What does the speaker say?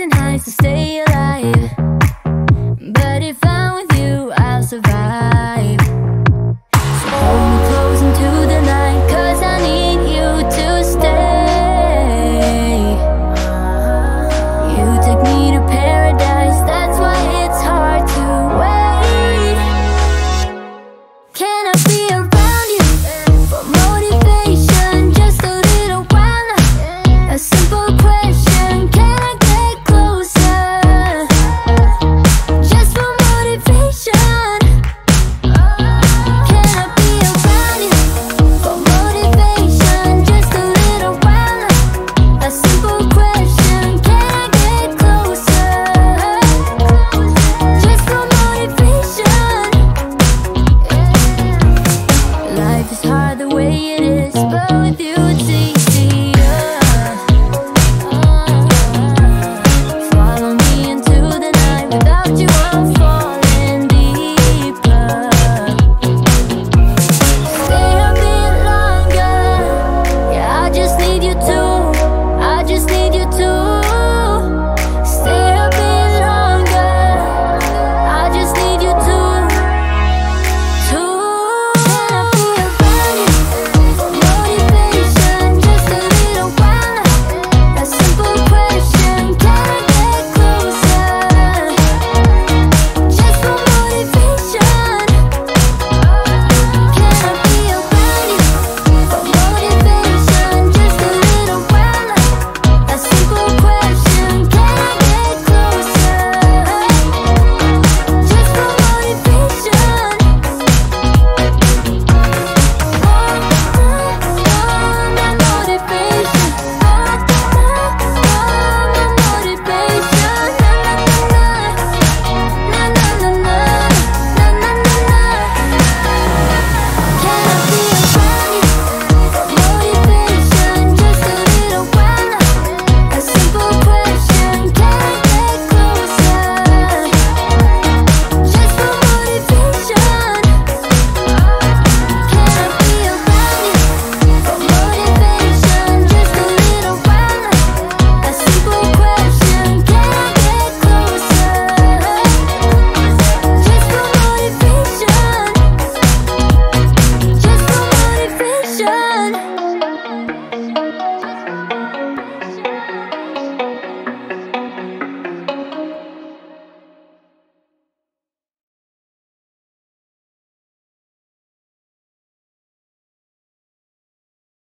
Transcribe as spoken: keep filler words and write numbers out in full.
and highs to stay alive.